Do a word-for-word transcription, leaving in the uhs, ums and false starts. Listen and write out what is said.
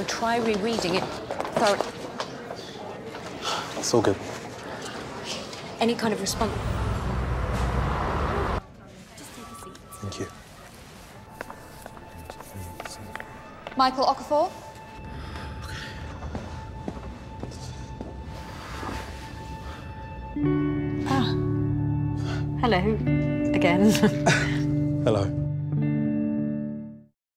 know, try rereading it thoroughly. That's all good. Any kind of response? Just take a seat. Thank you. Michael Okafor? Hello, again. Hello.